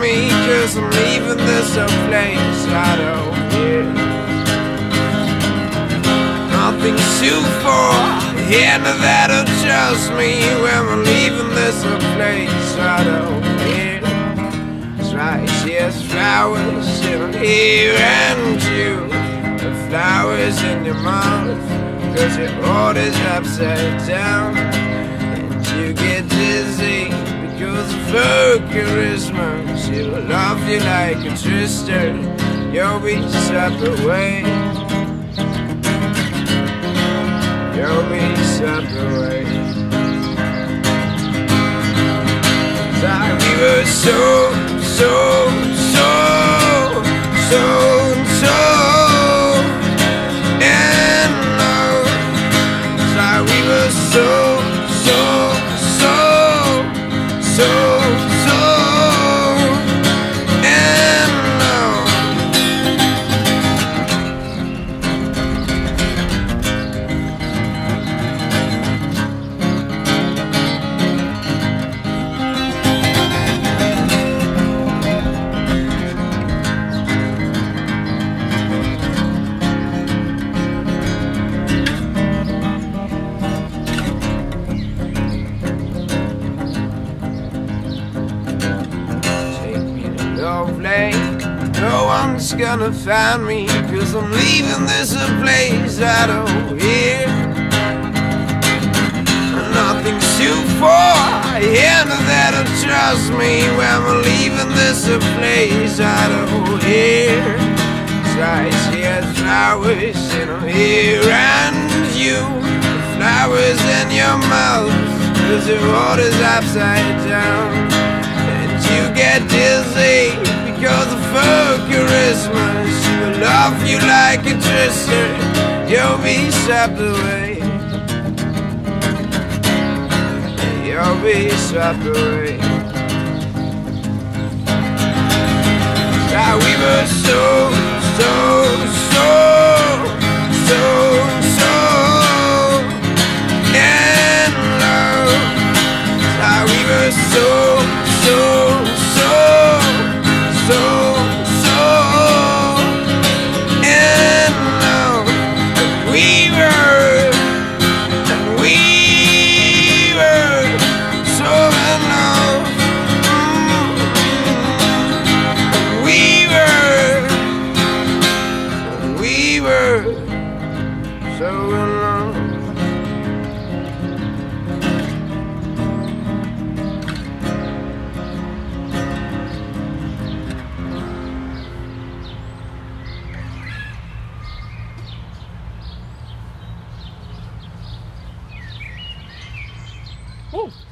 me, cause I'm leaving this old place I don't care. Nothing's too far, yeah, no, that'll trust me when we're leaving this old place I don't care. It's right, yes, flowers sitting here and you, the flowers in your mouth, cause your heart is upside down and you get dizzy. Cause for charisma, she will love you like a twister. You'll be swept away. You'll be swept away. Like we were so in love. Like we were so and now. No one's gonna find me, cause I'm leaving this a place I don't hear. Nothing's too far, yeah, no, that'll trust me when we're leaving this a place I don't hear. Sights, yeah, flowers in here and you, the flowers in your mouth, cause your heart is upside down and you get dizzy. Because of her charisma, she will love you like a twister. You'll be swept away. You'll be swept away. Now we were so in love. Now we were so in love. We were so in love. We were so in love. Woo!